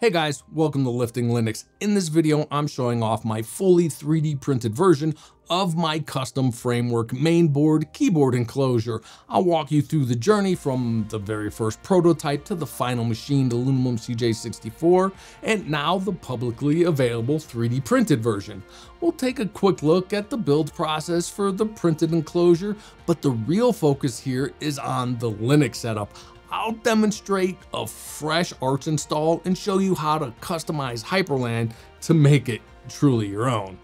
Hey guys, welcome to Lifting Linux. In this video, I'm showing off my fully 3D printed version of my custom Framework mainboard keyboard enclosure. I'll walk you through the journey from the very first prototype to the final machined aluminum CJ64, and now the publicly available 3D printed version. We'll take a quick look at the build process for the printed enclosure, but the real focus here is on the Linux setup. I'll demonstrate a fresh Arch install and show you how to customize Hyprland to make it truly your own.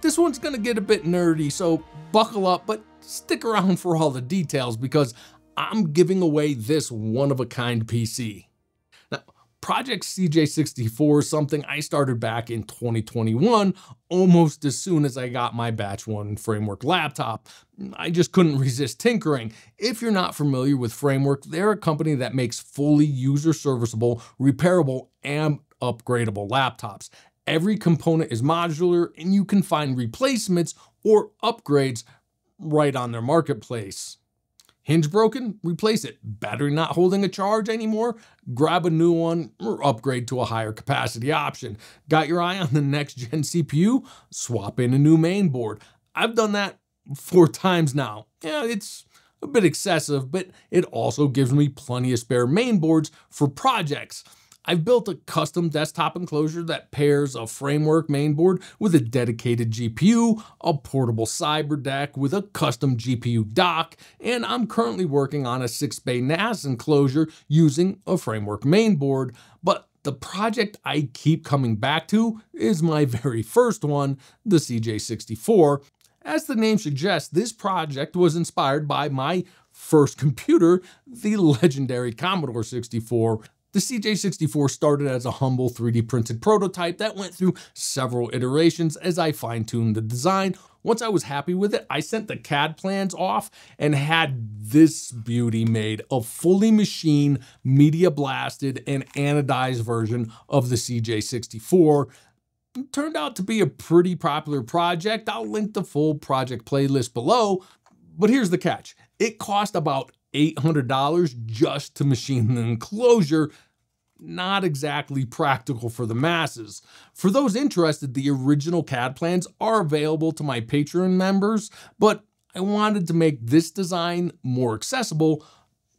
This one's gonna get a bit nerdy, so buckle up, but stick around for all the details because I'm giving away this one-of-a-kind PC. Now, Project CJ64 is something I started back in 2021, almost as soon as I got my Batch 1 Framework laptop. I just couldn't resist tinkering. If you're not familiar with Framework, they're a company that makes fully user-serviceable, repairable, and upgradable laptops. Every component is modular, and you can find replacements or upgrades right on their marketplace. Hinge broken? Replace it. Battery not holding a charge anymore? Grab a new one or upgrade to a higher capacity option. Got your eye on the next gen CPU? Swap in a new mainboard. I've done that 4 times now. Yeah, it's a bit excessive, but it also gives me plenty of spare mainboards for projects. I've built a custom desktop enclosure that pairs a Framework mainboard with a dedicated GPU, a portable cyberdeck with a custom GPU dock, and I'm currently working on a 6-bay NAS enclosure using a Framework mainboard. But the project I keep coming back to is my very first one, the CJ64. As the name suggests, this project was inspired by my first computer, the legendary Commodore 64. The CJ64 started as a humble 3D printed prototype that went through several iterations as I fine-tuned the design. Once I was happy with it, I sent the CAD plans off and had this beauty made, a fully machined, media blasted, and anodized version of the CJ64. It turned out to be a pretty popular project. I'll link the full project playlist below, but here's the catch. It cost about $800 just to machine the enclosure, not exactly practical for the masses. For those interested, the original CAD plans are available to my Patreon members, but I wanted to make this design more accessible,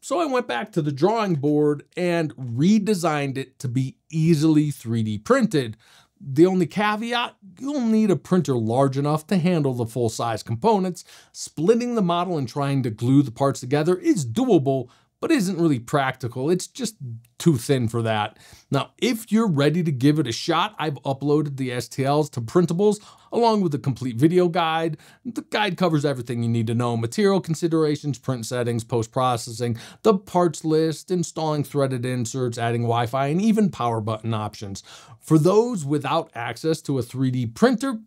so I went back to the drawing board and redesigned it to be easily 3D printed. The only caveat, you'll need a printer large enough to handle the full-size components. Splitting the model and trying to glue the parts together is doable, but isn't really practical. It's just too thin for that. Now, if you're ready to give it a shot, I've uploaded the STLs to Printables, along with a complete video guide. The guide covers everything you need to know: material considerations, print settings, post-processing, the parts list, installing threaded inserts, adding Wi-Fi, and even power button options. For those without access to a 3D printer,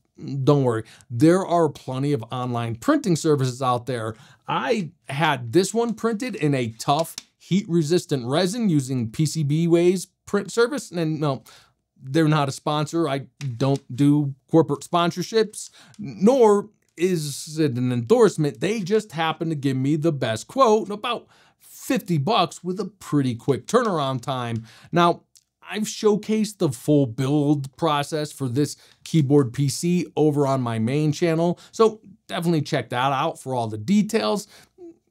don't worry, there are plenty of online printing services out there. I had this one printed in a tough, heat-resistant resin using PCBWay's print service, and no, they're not a sponsor. I don't do corporate sponsorships, nor is it an endorsement. They just happen to give me the best quote, about $50 with a pretty quick turnaround time. Now, I've showcased the full build process for this keyboard PC over on my main channel, so definitely check that out for all the details.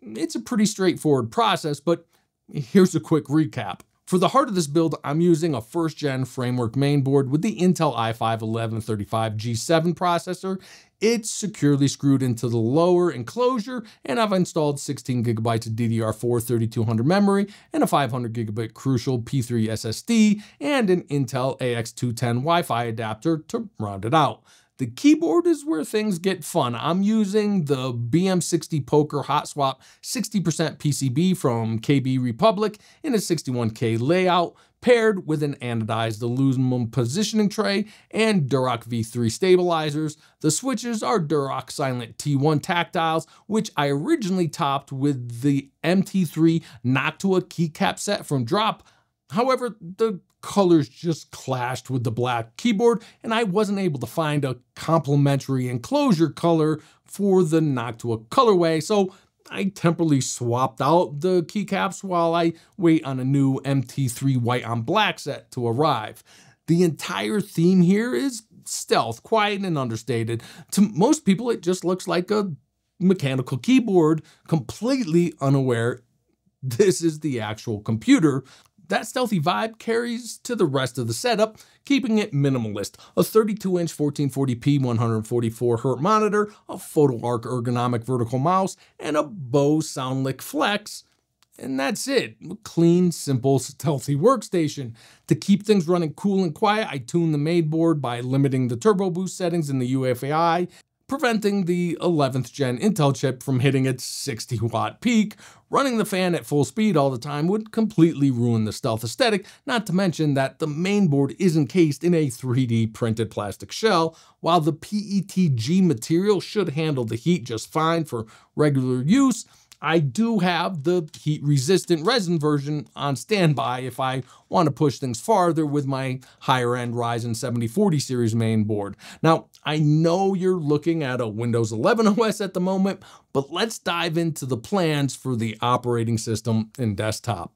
It's a pretty straightforward process, but here's a quick recap. For the heart of this build, I'm using a first-gen Framework mainboard with the Intel i5-1135G7 processor. It's securely screwed into the lower enclosure, and I've installed 16 GB of DDR4 3200 memory and a 500 GB Crucial P3 SSD and an Intel AX210 Wi-Fi adapter to round it out. The keyboard is where things get fun. I'm using the BM60 Poker Hot Swap 60% PCB from KB Republic in a 61K layout, paired with an anodized aluminum positioning tray and Durock V3 stabilizers. The switches are Durock Silent T1 tactiles, which I originally topped with the MT3 Noctua keycap set from Drop. However, the colors just clashed with the black keyboard, and I wasn't able to find a complementary enclosure color for the Noctua colorway, so I temporarily swapped out the keycaps while I wait on a new MT3 white on black set to arrive. The entire theme here is stealth, quiet and understated. To most people, it just looks like a mechanical keyboard, completely unaware this is the actual computer. That stealthy vibe carries to the rest of the setup, keeping it minimalist. A 32-inch 1440p 144Hz monitor, a PhotoArc ergonomic vertical mouse, and a Bose SoundLink Flex. And that's it. A clean, simple, stealthy workstation. To keep things running cool and quiet, I tune the mainboard by limiting the turbo boost settings in the UEFI, preventing the 11th gen Intel chip from hitting its 60 watt peak. Running the fan at full speed all the time would completely ruin the stealth aesthetic, not to mention that the mainboard is encased in a 3D printed plastic shell. While the PETG material should handle the heat just fine for regular use, I do have the heat-resistant resin version on standby if I want to push things farther with my higher-end Ryzen 7040 series mainboard. Now, I know you're looking at a Windows 11 OS at the moment, but let's dive into the plans for the operating system and desktop.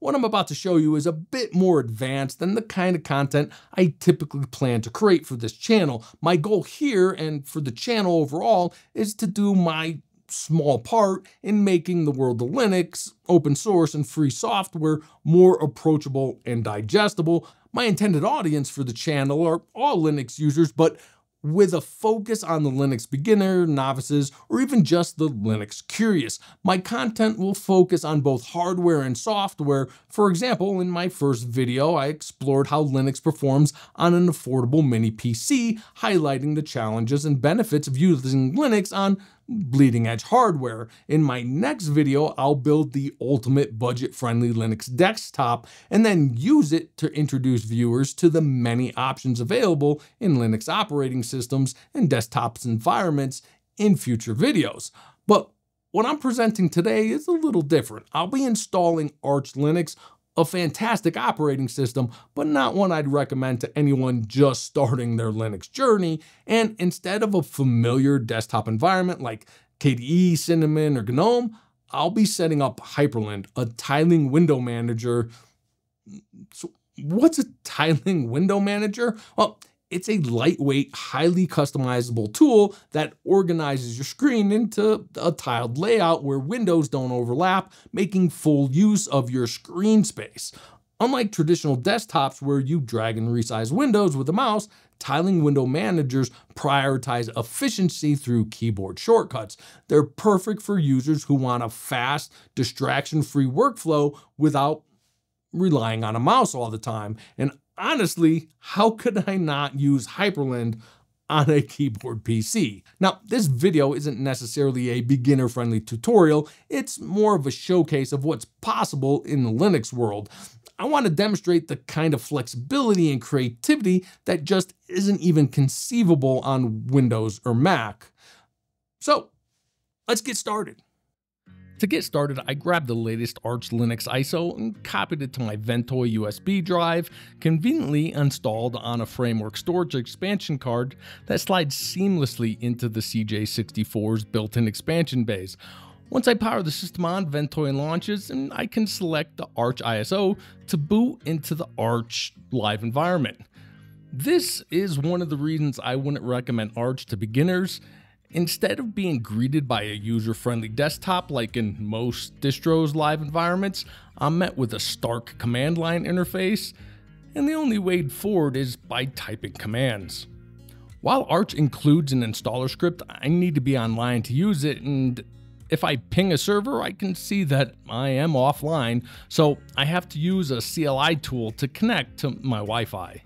What I'm about to show you is a bit more advanced than the kind of content I typically plan to create for this channel. My goal here and for the channel overall is to do my small part in making the world of Linux, open source, and free software more approachable and digestible. My intended audience for the channel are all Linux users, but with a focus on the Linux beginner, novices, or even just the Linux curious. My content will focus on both hardware and software. For example, in my first video, I explored how Linux performs on an affordable mini PC, highlighting the challenges and benefits of using Linux on bleeding edge hardware. In my next video, I'll build the ultimate budget-friendly Linux desktop and then use it to introduce viewers to the many options available in Linux operating systems and desktops environments in future videos. But what I'm presenting today is a little different. I'll be installing Arch Linux, a fantastic operating system, but not one I'd recommend to anyone just starting their Linux journey. And instead of a familiar desktop environment like KDE, Cinnamon, or GNOME, I'll be setting up Hyprland, a tiling window manager. So what's a tiling window manager? Well, it's a lightweight, highly customizable tool that organizes your screen into a tiled layout where windows don't overlap, making full use of your screen space. Unlike traditional desktops where you drag and resize windows with a mouse, tiling window managers prioritize efficiency through keyboard shortcuts. They're perfect for users who want a fast, distraction-free workflow without relying on a mouse all the time. And honestly, how could I not use Hyprland on a keyboard PC? Now, this video isn't necessarily a beginner-friendly tutorial. It's more of a showcase of what's possible in the Linux world. I want to demonstrate the kind of flexibility and creativity that just isn't even conceivable on Windows or Mac. So, let's get started. To get started, I grabbed the latest Arch Linux ISO and copied it to my Ventoy USB drive, conveniently installed on a Framework storage expansion card that slides seamlessly into the CJ64's built-in expansion bays. Once I power the system on, Ventoy launches, and I can select the Arch ISO to boot into the Arch live environment. This is one of the reasons I wouldn't recommend Arch to beginners. Instead of being greeted by a user-friendly desktop like in most distros' live environments, I'm met with a stark command line interface, and the only way forward is by typing commands. While Arch includes an installer script, I need to be online to use it, and if I ping a server, I can see that I am offline, so I have to use a CLI tool to connect to my Wi-Fi.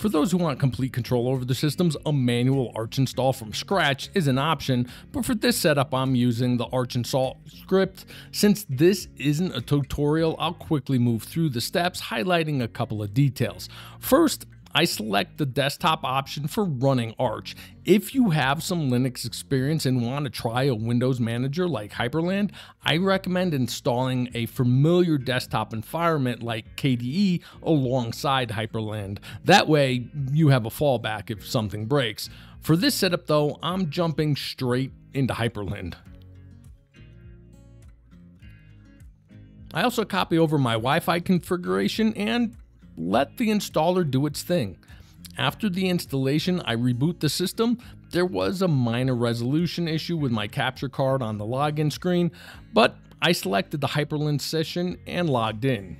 For those who want complete control over the systems, a manual Arch install from scratch is an option, but for this setup I'm using the Arch install script. Since this isn't a tutorial, I'll quickly move through the steps, highlighting a couple of details. First, I select the desktop option for running Arch. If you have some Linux experience and want to try a Windows manager like Hyprland, I recommend installing a familiar desktop environment like KDE alongside Hyprland. That way, you have a fallback if something breaks. For this setup though, I'm jumping straight into Hyprland. I also copy over my Wi-Fi configuration and let the installer do its thing. After the installation, I reboot the system. There was a minor resolution issue with my capture card on the login screen, but I selected the Hyperland session and logged in.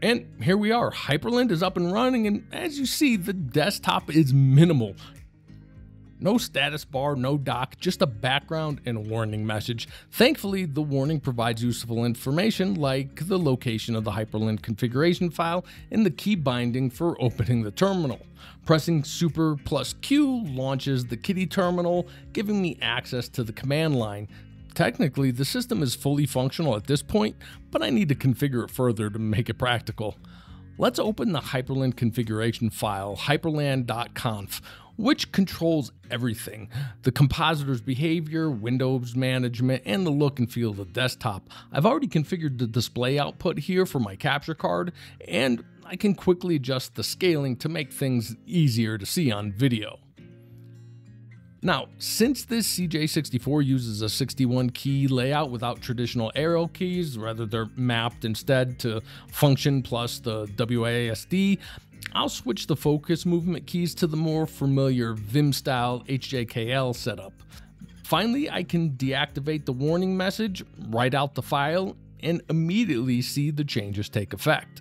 And here we are, Hyperland is up and running, and as you see, the desktop is minimal. No status bar, no dock, just a background and a warning message. Thankfully, the warning provides useful information like the location of the Hyperland configuration file and the key binding for opening the terminal. Pressing Super plus Q launches the kitty terminal, giving me access to the command line. Technically, the system is fully functional at this point, but I need to configure it further to make it practical. Let's open the Hyperland configuration file, hyperland.conf, which controls everything, the compositor's behavior, Windows management, and the look and feel of the desktop. I've already configured the display output here for my capture card, and I can quickly adjust the scaling to make things easier to see on video. Now, since this CJ64 uses a 61 key layout without traditional arrow keys, rather they're mapped instead to function plus the WASD, I'll switch the focus movement keys to the more familiar Vim style HJKL setup. Finally, I can deactivate the warning message, write out the file, and immediately see the changes take effect.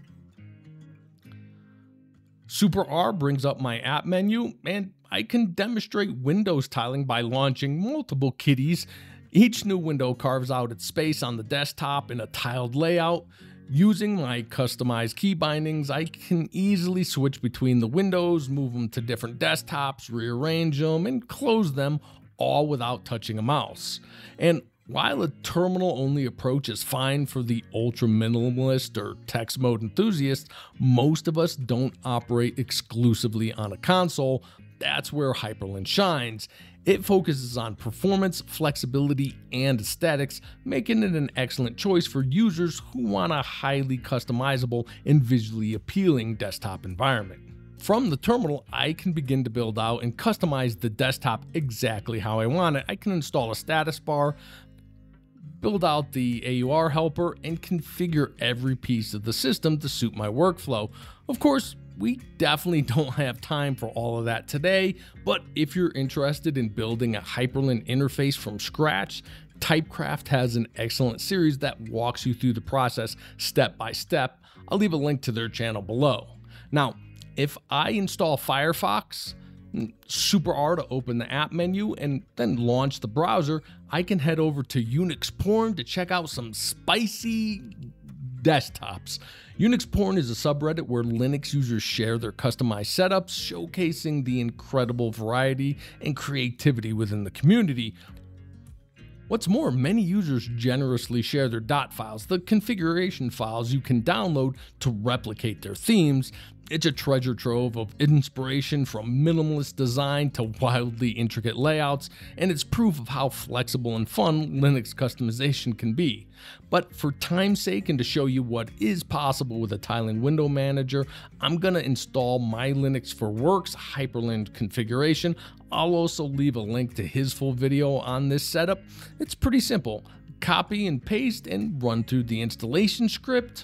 Super R brings up my app menu, and I can demonstrate Windows tiling by launching multiple kitties. Each new window carves out its space on the desktop in a tiled layout. Using my customized key bindings, I can easily switch between the windows, move them to different desktops, rearrange them, and close them, all without touching a mouse. And while a terminal-only approach is fine for the ultra-minimalist or text mode enthusiast, most of us don't operate exclusively on a console. That's where Hyperland shines. It focuses on performance, flexibility, and aesthetics, making it an excellent choice for users who want a highly customizable and visually appealing desktop environment. From the terminal, I can begin to build out and customize the desktop exactly how I want it. I can install a status bar, build out the AUR helper, and configure every piece of the system to suit my workflow. Of course, we definitely don't have time for all of that today, but if you're interested in building a Hyperland interface from scratch, Typecraft has an excellent series that walks you through the process step by step. I'll leave a link to their channel below. Now, if I install Firefox, Super R to open the app menu and then launch the browser, I can head over to UnixPorn to check out some spicy desktops. UnixPorn is a subreddit where Linux users share their customized setups, showcasing the incredible variety and creativity within the community. What's more, many users generously share their .dot files, the configuration files you can download to replicate their themes. It's a treasure trove of inspiration from minimalist design to wildly intricate layouts, and it's proof of how flexible and fun Linux customization can be. But for time's sake and to show you what is possible with a tiling window manager, I'm going to install my Linux for Works Hyperland configuration. I'll also leave a link to his full video on this setup. It's pretty simple. Copy and paste and run through the installation script.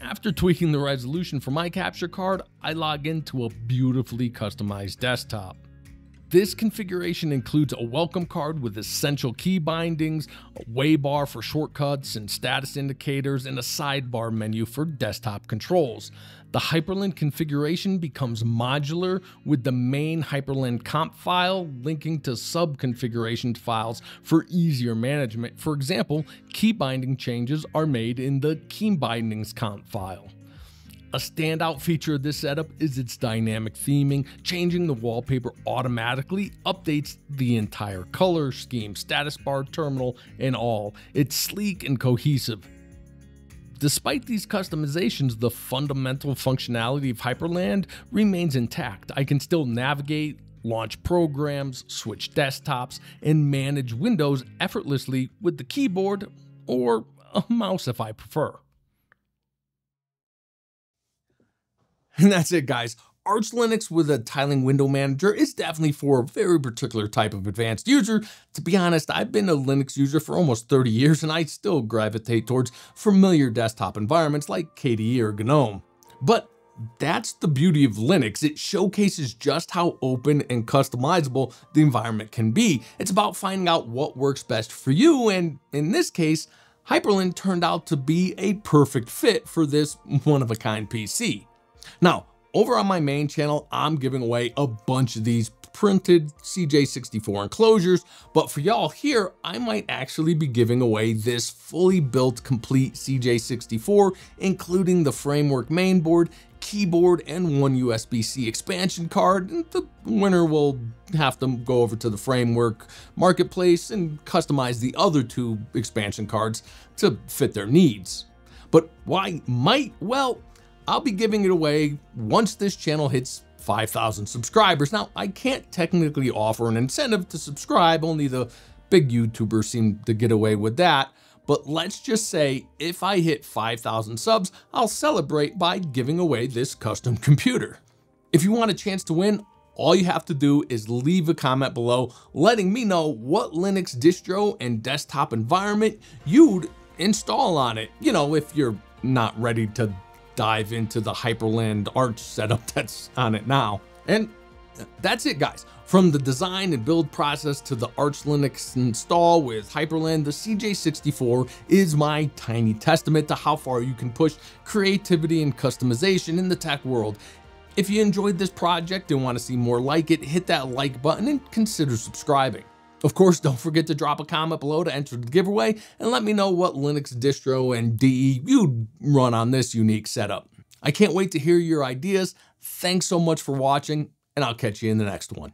After tweaking the resolution for my capture card, I log into a beautifully customized desktop. This configuration includes a welcome card with essential key bindings, a waybar for shortcuts and status indicators, and a sidebar menu for desktop controls. The Hyperland configuration becomes modular with the main Hyperland comp file linking to sub-configuration files for easier management. For example, key binding changes are made in the key bindings comp file. A standout feature of this setup is its dynamic theming. Changing the wallpaper automatically updates the entire color scheme, status bar, terminal, and all. It's sleek and cohesive. Despite these customizations, the fundamental functionality of Hyperland remains intact. I can still navigate, launch programs, switch desktops, and manage windows effortlessly with the keyboard or a mouse if I prefer. And that's it, guys. Arch Linux with a tiling window manager is definitely for a very particular type of advanced user. To be honest, I've been a Linux user for almost 30 years and I still gravitate towards familiar desktop environments like KDE or GNOME. But that's the beauty of Linux. It showcases just how open and customizable the environment can be. It's about finding out what works best for you, and in this case, Hyprland turned out to be a perfect fit for this one-of-a-kind PC. Now, over on my main channel, I'm giving away a bunch of these printed CJ64 enclosures, but for y'all here, I might actually be giving away this fully built complete CJ64, including the Framework mainboard, keyboard, and one USB-C expansion card. And the winner will have to go over to the Framework marketplace and customize the other two expansion cards to fit their needs. But why might? Well, I'll be giving it away once this channel hits 5,000 subscribers. Now, I can't technically offer an incentive to subscribe, only the big YouTubers seem to get away with that. But let's just say if I hit 5,000 subs, I'll celebrate by giving away this custom computer. If you want a chance to win, all you have to do is leave a comment below letting me know what Linux distro and desktop environment you'd install on it. You know, if you're not ready to dive into the Hyprland Arch setup that's on it now. And that's it, guys. From the design and build process to the Arch Linux install with Hyprland, the CJ64 is my tiny testament to how far you can push creativity and customization in the tech world. If you enjoyed this project and want to see more like it, hit that like button and consider subscribing. Of course, don't forget to drop a comment below to enter the giveaway and let me know what Linux distro and DE you'd run on this unique setup. I can't wait to hear your ideas. Thanks so much for watching, and I'll catch you in the next one.